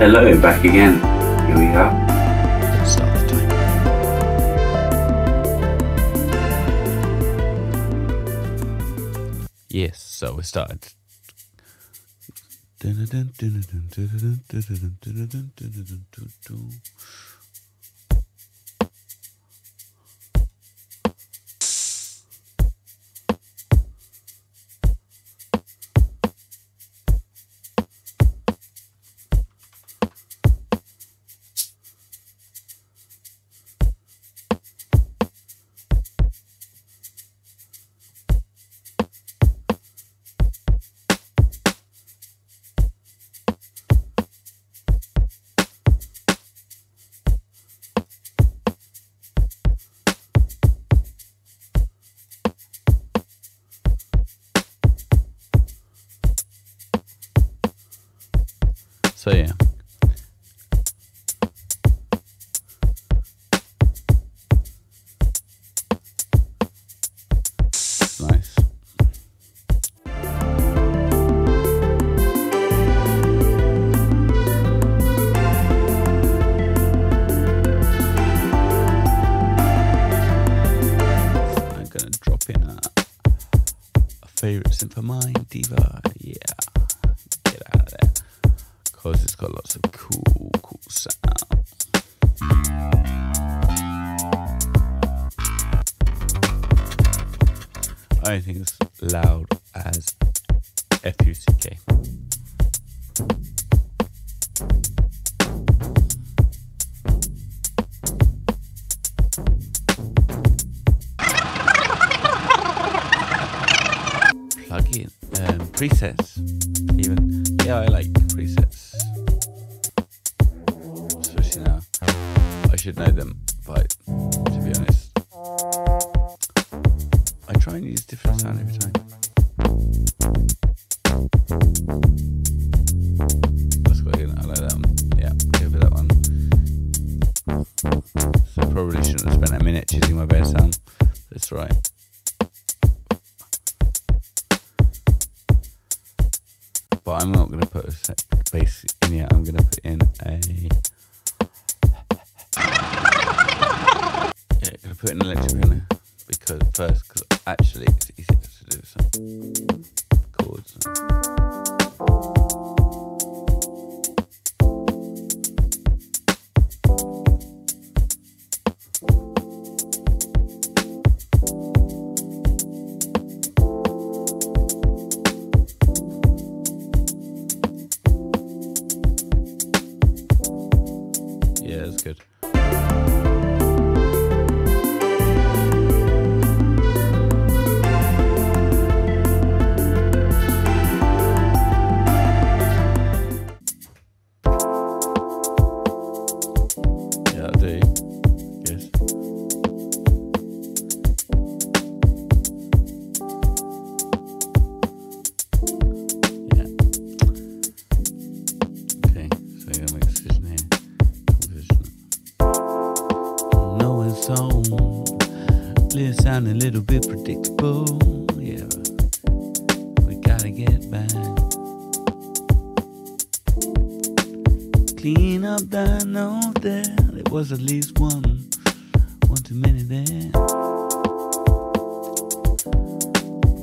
Hello, back again. Here we are. Start the timer. Yes, so we started. So yeah. Nice. I'm gonna drop in a favorite synth of mine, Diva, yeah. Because it's got lots of cool sound. I don't think it's loud as FUCK. Plug in presets, even. Yeah, I like presets. Now, I should know them, but to be honest, I try and use different sound every time. That's quite good. I like that one. Yeah, go for that one. So I probably shouldn't have spent a minute choosing my best sound. That's right. But I'm not going to put a bass in here. I'm going to put in a. Put an electric piano because first, because actually it's easier to do some chords. Yeah, that's good. Sound a little bit predictable, yeah. We gotta get back. Clean up that note there. It was at least one too many there.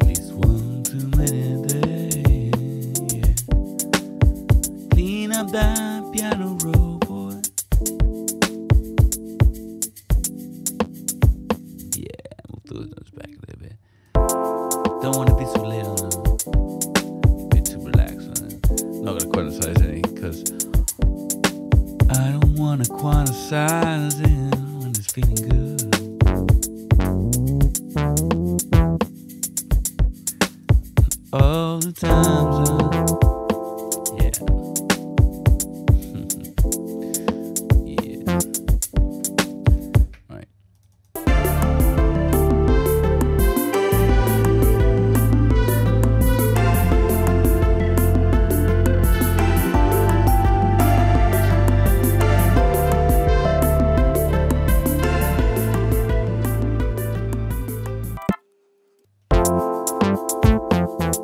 At least one too many there. Yeah. Clean up that piano roll. Don't want to be too late on them, be too relaxed on them. Not going to quantisize any, because I don't want to quantisize it when it's feeling good. All the times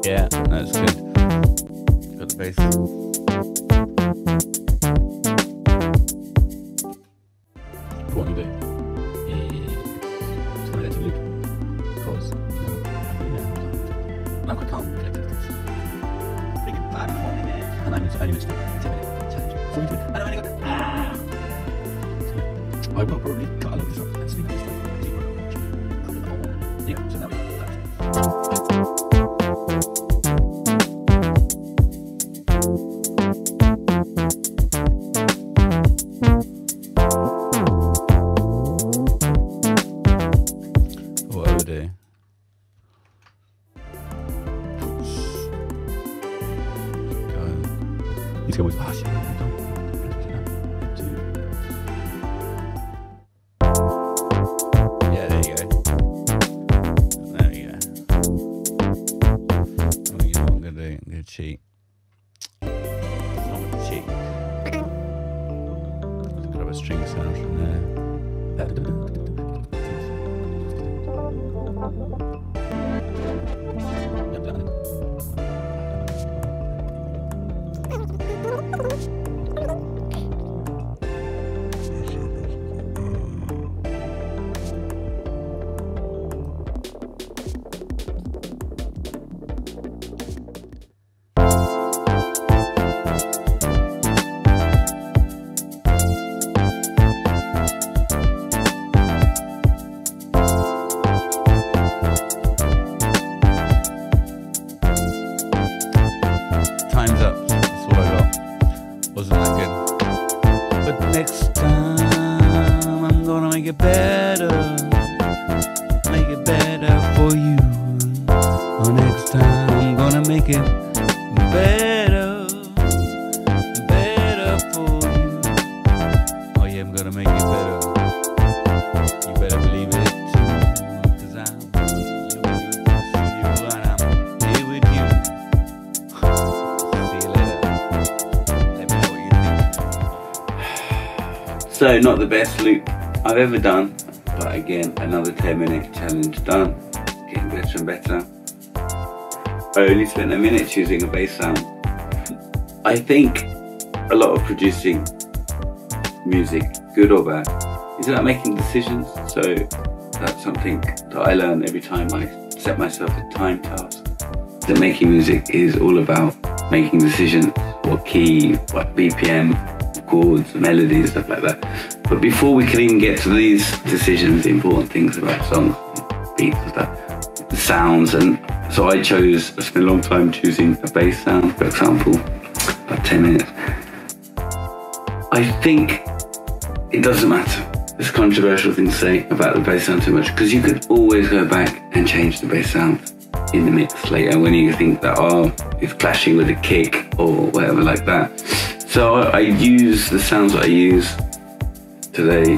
yeah, that's good. Got the bass. 帰りました。I will probably cut out this up and sleep . So not the best loop I've ever done, but again, another 10-minute challenge done. Getting better and better. I only spent a minute choosing a bass sound. I think a lot of producing music, good or bad, is about making decisions. So that's something that I learn every time I set myself a time task. That making music is all about making decisions. What key, what BPM, chords, melodies, stuff like that. But before we can even get to these decisions, the important things about songs, beats and stuff, the sounds. And so I spent a long time choosing a bass sound, for example, about 10 minutes. I think it doesn't matter. It's a controversial thing to say about the bass sound too much, because you could always go back and change the bass sound in the mix later when you think that, oh, it's clashing with a kick or whatever like that. So I use the sounds that I use today.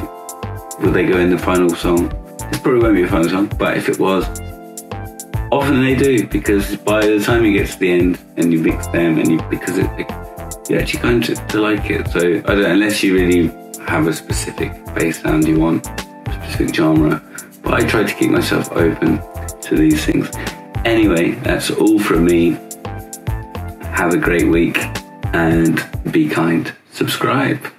Will they go in the final song? It probably won't be a final song, but if it was, often they do, because by the time you get to the end and you mix them, and you actually kind of like it. So unless you really have a specific bass sound you want, a specific genre, but I try to keep myself open to these things. Anyway, that's all from me. Have a great week. And be kind. Subscribe.